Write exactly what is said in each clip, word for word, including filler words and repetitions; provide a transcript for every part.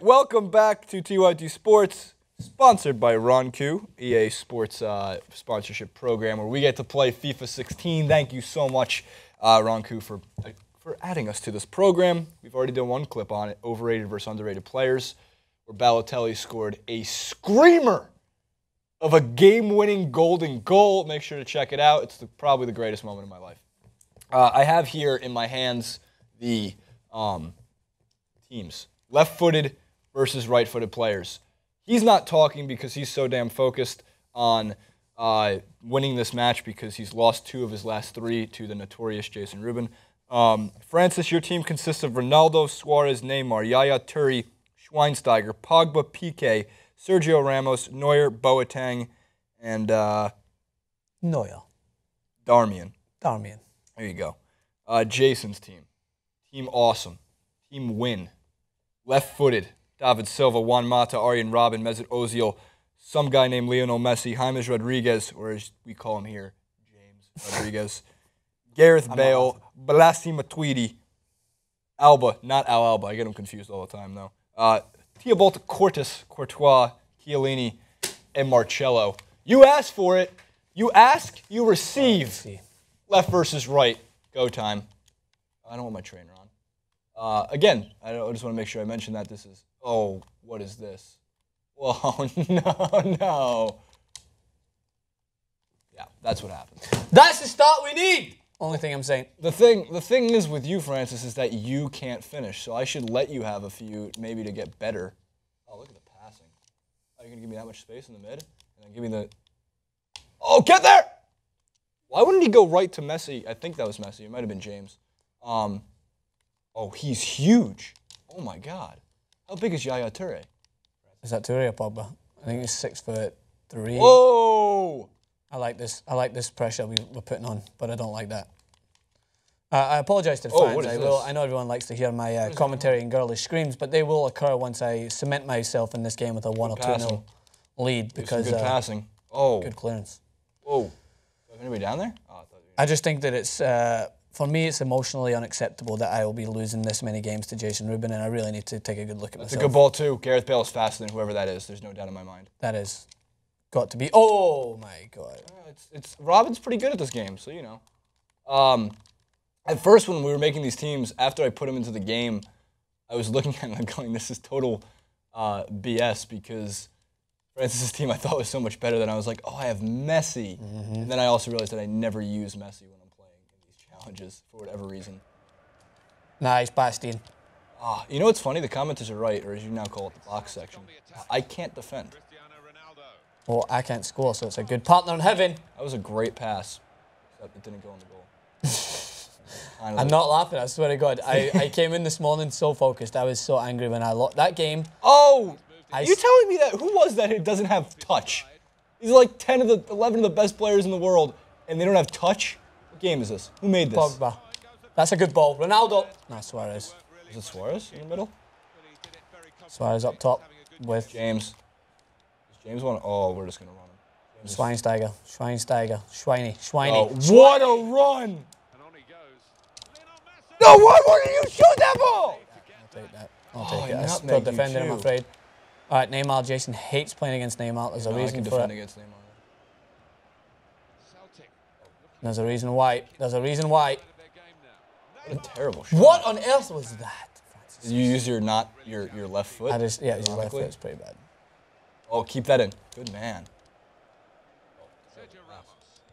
Welcome back to T Y T Sports, sponsored by RonKu, E A Sports uh, sponsorship program, where we get to play FIFA sixteen. Thank you so much, uh, RonKu, for uh, for adding us to this program. We've already done one clip on it, overrated versus underrated players, where Balotelli scored a screamer of a game-winning golden goal. Make sure to check it out. It's the, probably the greatest moment of my life. Uh, I have here in my hands the um, teams. Left-footed versus right-footed players. He's not talking because he's so damn focused on uh, winning this match because he's lost two of his last three to the notorious Jason Rubin. Um, Francis, your team consists of Ronaldo, Suarez, Neymar, Yaya Touré, Schweinsteiger, Pogba, Pique, Sergio Ramos, Neuer, Boateng, and uh, Noel Darmian. Darmian. There you go. Uh, Jason's team. Team awesome. Team win. Left-footed. David Silva, Juan Mata, Arjen Robben, Mesut Ozil, some guy named Lionel Messi, James Rodriguez, or as we call him here, James Rodriguez, Gareth Bale, Blaise Matuidi, Alba, not Al Alba, I get him confused all the time though, uh, Thibaut Courtois, Chiellini, and Marcello. You ask for it, you ask, you receive. Left versus right, go time. I don't want my trainer on. Uh, again, I, don't, I just want to make sure I mention that this is, oh, what is this? Whoa, no, no. Yeah, that's what happens. That's the start we need! Only thing I'm saying. The thing, the thing is with you, Francis, is that you can't finish, so I should let you have a few, maybe to get better. Oh, look at the passing. Are you going to give me that much space in the mid? And then give me the... Oh, get there! Why wouldn't he go right to Messi? I think that was Messi. It might have been James. Um... Oh, he's huge. Oh my God. How big is Yaya Touré? Is that Touré or Pogba? I think he's six foot three. Whoa! I like this. I like this pressure we we're putting on, but I don't like that. Uh, I apologise to the oh, fans. What is I will. This? I know everyone likes to hear my uh, commentary and girlish screams, but they will occur once I cement myself in this game with a one good or passing. two nil lead because good uh, passing. Oh, good clearance. Whoa! Is anybody down there? Oh, I, thought you were... I just think that it's. Uh, For me, it's emotionally unacceptable that I will be losing this many games to Jason Rubin, and I really need to take a good look at myself. That's a good ball, too. Gareth Bale is faster than whoever that is. There's no doubt in my mind. That is. Got to be. Oh, my God. Uh, it's, it's, Robin's pretty good at this game, so you know. Um, at first, when we were making these teams, after I put him into the game, I was looking at him and going, this is total uh, B S, because Francis' team I thought was so much better that I was like, oh, I have Messi. Mm-hmm. And then I also realized that I never use Messi when for whatever reason. Nice, Bastian. Ah, you know what's funny? The commenters are right, or as you now call it, the box section. I can't defend. Well, I can't score, so it's a good partner in heaven. That was a great pass, except it didn't go in the goal. I'm not laughing, I swear to God. I, I came in this morning so focused. I was so angry when I lost that game. Oh! Are you telling me that? Who was that who doesn't have touch? These are like ten of the eleven of the best players in the world, and they don't have touch? What game is this? Who made this? Pogba. That's a good ball. Ronaldo. No, Suarez. Is it Suarez in the middle? Suarez up top with James. Does James want to... Oh, we're just going to run him. James. Schweinsteiger. Schweinsteiger. Schweiny. Schweiny. Oh, what a run! No, why wouldn't you shoot that ball? I'll take that. I'll take oh, that. I'm that's still defending, I'm afraid. All right, Neymar. Jason hates playing against Neymar. There's no, a reason I can for defend it. Against Neymar. There's a reason why. There's a reason why. What a terrible shot. What on earth was that? Did you use your not your your left foot? I just yeah, your left foot's pretty bad. Oh, keep that in. Good man.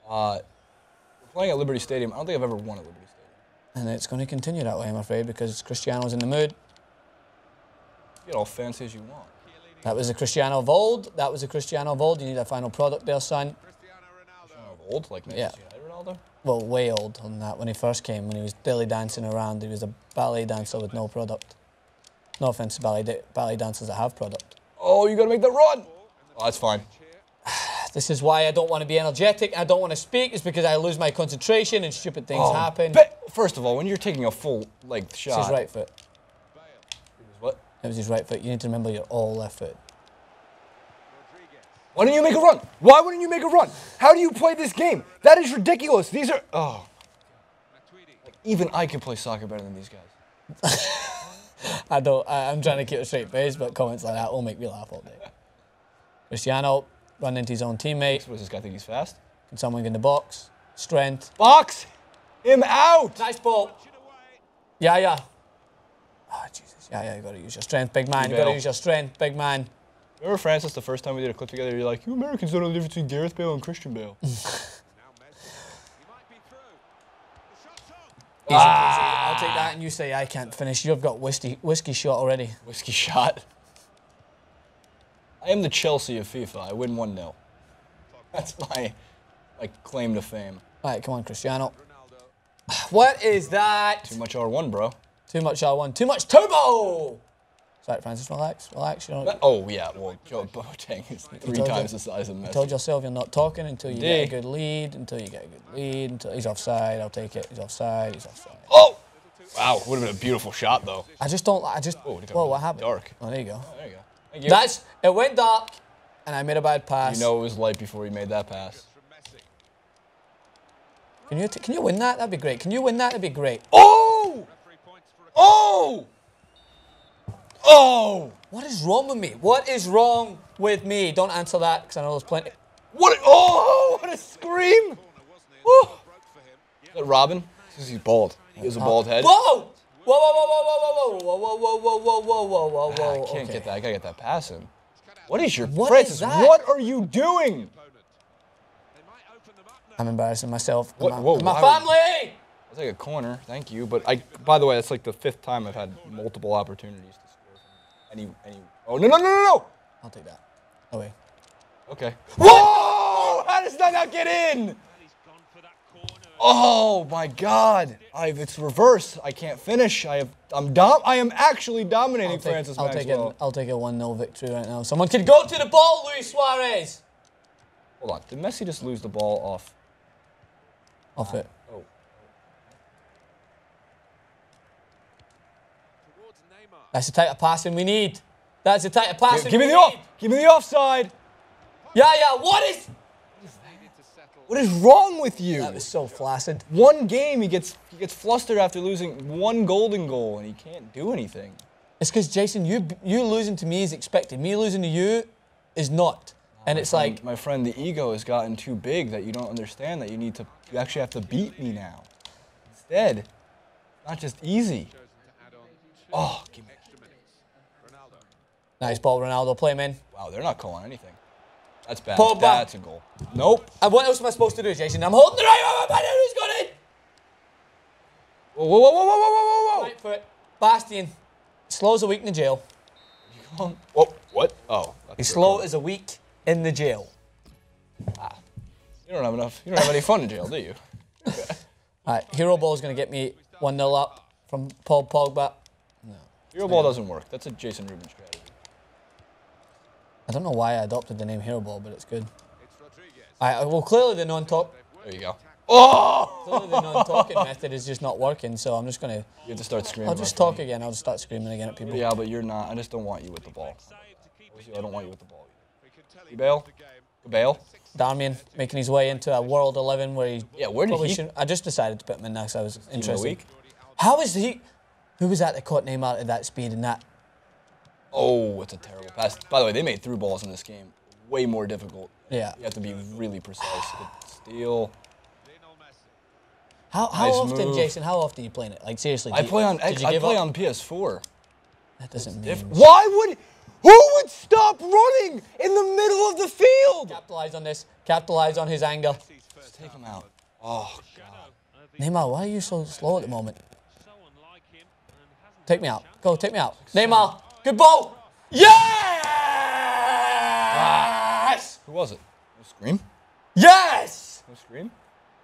Uh, we're playing at Liberty Stadium. I don't think I've ever won at Liberty Stadium. And it's going to continue that way, I'm afraid, because Cristiano's in the mood. You get all fancy as you want. That was a Cristiano of old. That was a Cristiano of old. You need a final product there, son. Cristiano of old, like yeah. Well, way old on that when he first came, when he was dilly dancing around. He was a ballet dancer with no product. No offense to ballet, ballet dancers that have product. Oh, you got to make the run. Oh, that's fine. This is why I don't want to be energetic. I don't want to speak. It's because I lose my concentration and stupid things oh, happen. First of all, when you're taking a full length shot. It's his right foot. It was what? It was his right foot. You need to remember you're all left foot. Why didn't you make a run? Why wouldn't you make a run? How do you play this game? That is ridiculous. These are... Oh. Like, even I can play soccer better than these guys. I don't, I, I'm trying to keep a straight face, but comments like that will make me laugh all day. Cristiano run into his own teammate. I suppose this guy thinks he's fast. Can someone get in the box? Strength. Box him out. Nice ball. Yeah, yeah. Oh, Jesus. Yeah, yeah, you got to use your strength, big man. You got to use your strength, big man. Remember, Francis, the first time we did a clip together, you're like, you Americans don't know the difference between Gareth Bale and Christian Bale. Easy, ah. I'll take that, and you say I can't finish. You've got whiskey, whiskey shot already. Whiskey shot. I am the Chelsea of FIFA. I win one nil. That's my like claim to fame. All right, come on, Cristiano. Ronaldo. What is that? Too much R one, bro. Too much R one. Too much turbo. Sorry, Francis, relax, relax. You know, oh yeah, well, Joe Boateng is three times you, the size of Messi. You told yourself you're not talking until you D. get a good lead, until you get a good lead, until he's offside. I'll take it. He's offside. He's offside. Oh! Wow, would have been a beautiful shot though. I just don't. I just. Oh, whoa, what happened? Dark. Oh, there you go. Oh, there you go. Thank you. That's. It went dark, and I made a bad pass. You know it was light before he made that pass. Can you t can you win that? That'd be great. Can you win that? That'd be great. Oh! Oh! Oh! What is wrong with me? What is wrong with me? Don't answer that, because I know there's plenty. What? A, oh! What a scream! Oh. Is that Robin? He's bald. He has a bald head. Whoa! Whoa! Whoa! Whoa! Whoa! Whoa! Whoa! Whoa! Whoa! Whoa! Whoa! Whoa! Whoa! Whoa! I can't okay. get that. I gotta get that pass in. What is your what Francis? Is that? What are you doing? I'm embarrassing myself. What? My, whoa! My family. That's like a corner. Thank you. But I. By the way, that's like the fifth time I've had multiple opportunities to. Any, any, oh, no, no, no, no, no! I'll take that. Oh, wait. Okay. Whoa! How does that not get in? Oh, my God. I've, it's reverse. I can't finish. I have, I'm dom I am actually dominating I'll take, Francis I'll Maxwell. Take it, I'll take a one nil victory right now. Someone can go to the ball, Luis Suarez! Hold on. Did Messi just lose the ball off? Off it. Oh. That's the type of passing we need. That's the type of passing give, give we need. Give me the off. Give me the offside. Yeah, yeah. What is? What is wrong with you? That was so flaccid. One game, he gets he gets flustered after losing one golden goal, and he can't do anything. It's because Jason, you you losing to me is expected. Me losing to you is not. Oh, and it's friend, like my friend, the ego has gotten too big that you don't understand that you need to. You actually have to beat me now. Instead, not just easy. Oh, give me. Nice ball, Ronaldo. Play him in. Wow, they're not calling anything. That's bad. Pogba. That's a goal. Nope. And what else am I supposed to do, Jason? I'm holding the right one. Who's got it? Whoa, whoa, whoa, whoa, whoa, whoa, whoa, whoa. Right foot. Bastian. Slow as a week in the jail. What? Oh, what? Oh. He's slow cool. as a week in the jail. Ah. You don't have enough. You don't have any fun in jail, do you? All right. Hero ball is going to get me one nil up from Paul Pogba. No. Hero ball doesn't work. That's a Jason Rubin strategy. I don't know why I adopted the name Hero Ball, but it's good. It's Rodriguez. I, well, clearly the non-talk... There you go. Oh! Clearly the non-talking method is just not working, so I'm just going to... You have to start screaming. I'll just talk me. again. I'll just start screaming again at people. Yeah, but you're not. I just don't want you with the ball. I don't want you with the ball. You bail? You bail? Darmian making his way into a World eleven where he... Yeah, where did he... Shouldn't. I just decided to put him in next. I was interested. Week? How is he... Who was that that caught Neymar at that speed and that? Oh, it's a terrible pass. By the way, they made through balls in this game way more difficult. Yeah. You have to be really precise. Steal. How how nice often, move. Jason, how often are you playing it? Like, seriously. I play, you, on, I, I play on P S four. That doesn't mean... Why would... Who would stop running in the middle of the field? Capitalize on this. Capitalize on his anger. Just take him out. Oh, God. Neymar, why are you so slow at the moment? Take me out. Go, take me out. Neymar, good ball. Yes! Who was it? No scream? Yes! No scream?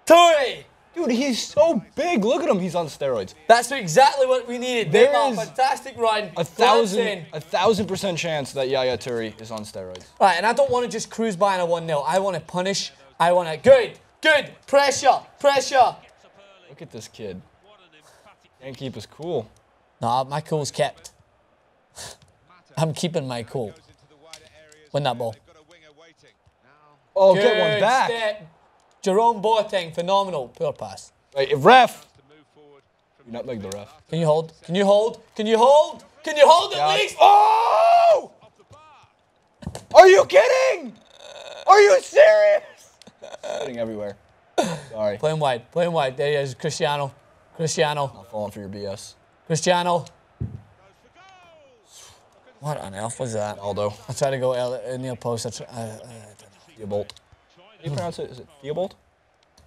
Touré! Dude, he's so big. Look at him. He's on steroids. That's exactly what we needed. There Neymar, fantastic run. A thousand, a thousand percent chance that Yaya Touré is on steroids. All right, and I don't want to just cruise by in a one nil. I want to punish. I want to... Good, good. Pressure, pressure. Look at this kid. Can't keep us cool. Nah, my cool's kept. I'm keeping my cool. Win that ball. Oh, good get one back. Step. Jerome Boateng, phenomenal. Poor pass. Right, ref. You're not like the ref. Can you hold? Can you hold? Can you hold? Can you hold at least? Oh! Are you kidding? Are you serious? Sitting everywhere. Sorry. Play him wide. Play him wide. There he is. Cristiano. Cristiano. Not falling for your B S. Cristiano. What on earth was that? Aldo. I tried to go in the post. I, try, I, I, I don't know. Thibaut. How do you pronounce it? Is it Thibaut?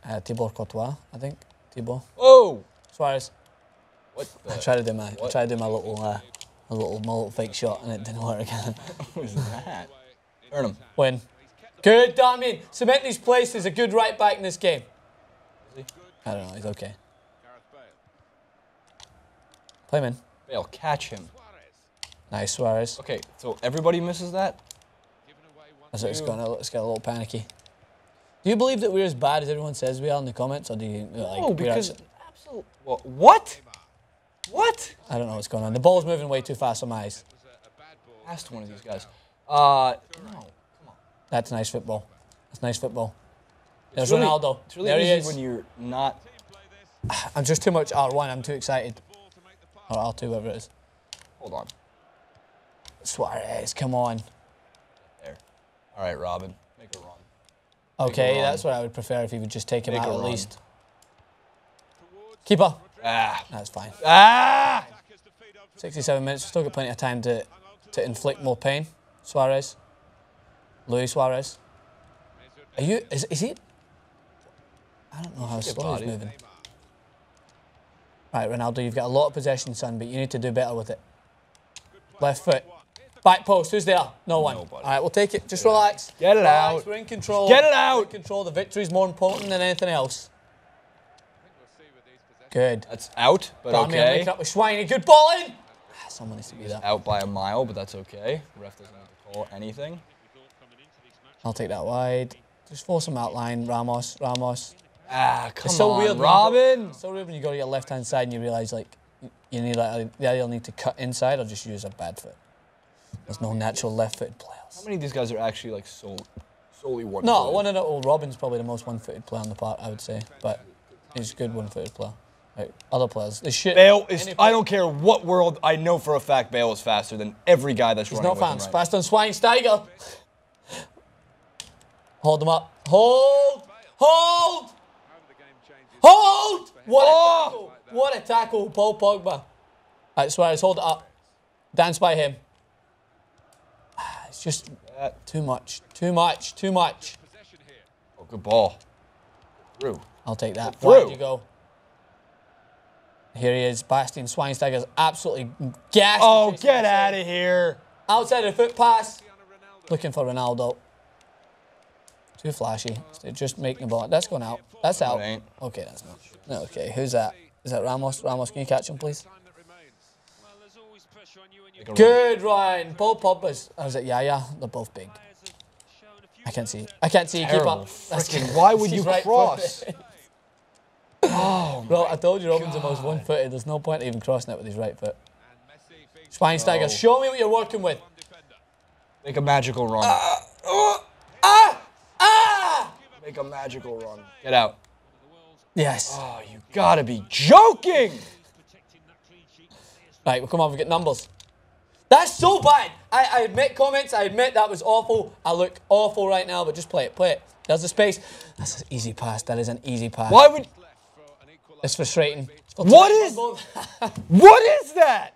Uh, Thibaut Courtois, I think. Thibaut. Oh! Suarez. What the I tried to do my, I tried to do my little, uh, my little, my little fake shot, and it didn't work again. What was that? Earn him. Win. Good, Darmian. Cement these places. A good right back in this game. Is he? I don't know. He's okay. Play him in. Bale, catch him. Nice, Suarez. Okay, so everybody misses that? That's what it's going to, it's got a little panicky. Do you believe that we're as bad as everyone says we are in the comments, or do you like? No, because absolute. What? What? What? I don't know what's going on. The ball's moving way too fast on my eyes. Asked one of these guys. Uh, no. Come on. That's nice football. That's nice football. There's really, Ronaldo. It's really there easy he is. When you're not. I'm just too much R one. I'm too excited. Or R two, whatever it is. Hold on. Suarez, come on. There. All right, Robin. Make a run. Okay, that's what I would prefer if he would just take him Make out at run. Least. Keeper. Ah. That's fine. Ah! sixty-seven minutes. We've still got plenty of time to, to inflict more pain. Suarez. Luis Suarez. Are you... Is, is he... I don't know how slow he's moving. Right, Ronaldo, you've got a lot of possession, son, but you need to do better with it. Left foot. Back post, who's there? No one. Nobody. All right, we'll take it. Just get relax. It Get it relax. out. We're in control. Just get it out. We're in control. The victory's more important than anything else. Good. That's out, but Darmian okay. Making up with Schweine. Good ball in. Someone needs to be there. Out by a mile, but that's okay. The ref doesn't have to call anything. I'll take that wide. Just force him out line. Ramos. Ramos. Ah, come it's so on, weird Robin. Go, it's so weird when you go to your left-hand side and you realise, like, you need like, the idea need to cut inside or just use a bad foot. There's no natural left-footed players. How many of these guys are actually like so, solely one-footed? No, one of the old Robin's probably the most one-footed player on the part, I would say. But he's a good one-footed player. Right, other players, the shit. Bale is. Any I don't care what world. I know for a fact Bale is faster than every guy that's he's running. He's not fast. Right. Fast on Schweinsteiger. Hold them up. Hold. Hold. Hold. What oh. a tackle! What a tackle, Paul Pogba. Right, Suarez, hold it up. Dance by him. It's just too much, too much, too much. Oh, good ball. Through. I'll take that. Through. You go. Here he is. Bastian Schweinsteiger's absolutely gassed. Oh, get out of here. Outside of the foot pass. Looking for Ronaldo. Too flashy. Just making the ball. That's going out. That's out. Okay, that's not. No, okay, who's that? Is that Ramos? Ramos, can you catch him, please? Good Ryan, Paul Pogba's. I was at Yaya. They're both big. I can't see. I can't see. Keep up. Freaking, why would you right cross? Oh, bro! I told you Robin's the most one-footed. There's no point even crossing it with his right foot. Schweinsteiger, oh. Show me what you're working with. Make a magical run. Uh, uh, uh, uh. Make a magical run. Get out. Yes. Oh, you gotta be joking! Right, well, come on, we get numbers. That's so bad. I, I admit comments. I admit that was awful. I look awful right now, but just play it, play it. There's the space. That's an easy pass. That is an easy pass. Why would? It's frustrating. What is? What is that?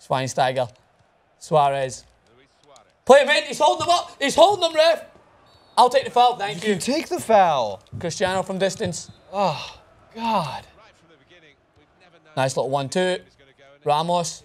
Schweinsteiger, Suarez. Play him in. He's holding them up. He's holding them, ref. I'll take the foul. Thank you. You take the foul. Cristiano from distance. Oh God. Nice little one-two. Ramos.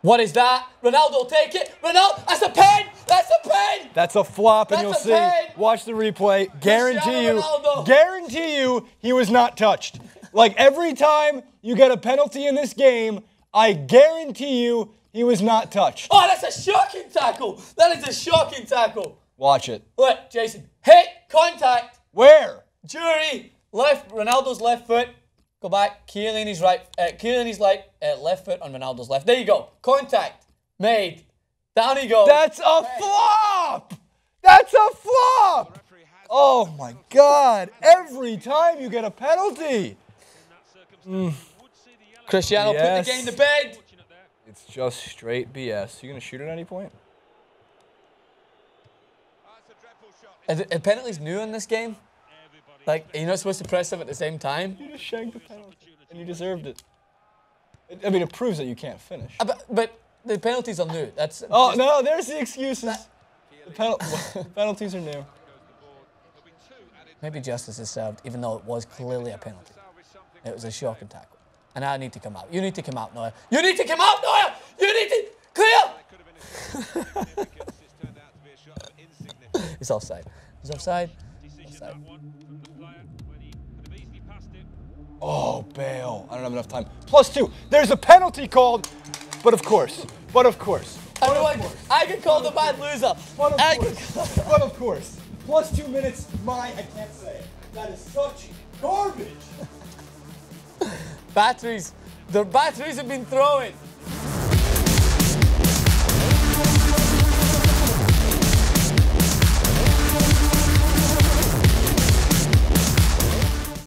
What is that? Ronaldo, take it. Ronaldo, that's a pen. That's a pen. That's a flop, that's and you'll see. Pen. Watch the replay. Guarantee you, Ronaldo. guarantee you, he was not touched. Like every time you get a penalty in this game, I guarantee you, he was not touched. Oh, that's a shocking tackle. That is a shocking tackle. Watch it. Look, Jason, hit contact. Where? Jury left. Ronaldo's left foot. Go back. Chiellini's right. Uh, Chiellini's like uh, left foot on Ronaldo's left. There you go. Contact made. Down he goes. That's a hey. flop. That's a flop. Oh my God, every time you get a penalty. Mm. Cristiano yes. put the game to bed. It's just straight B S. You gonna shoot at any point? Are, the, are penalties new in this game? Like, you're not supposed to press them at the same time? You just shanked the penalty, and you deserved it. I mean, it proves that you can't finish. Uh, but, but the penalties are new. That's oh, just, no, there's the excuses. That, the, penal the penalties are new. Maybe justice is served, even though it was clearly a penalty. It was a shocking tackle. And I need to come out. You need to come out, Neuer. You need to come out, Neuer! You need to... Clear! It's offside. It's offside. Offside. Oh, Bale. I don't have enough time. Plus two. There's a penalty called. But of course. But of course. But of I, course. I can call but the bad loser. But of I course. But of course. Plus two minutes. My, I can't say it. That is such garbage. Batteries. The batteries have been throwing.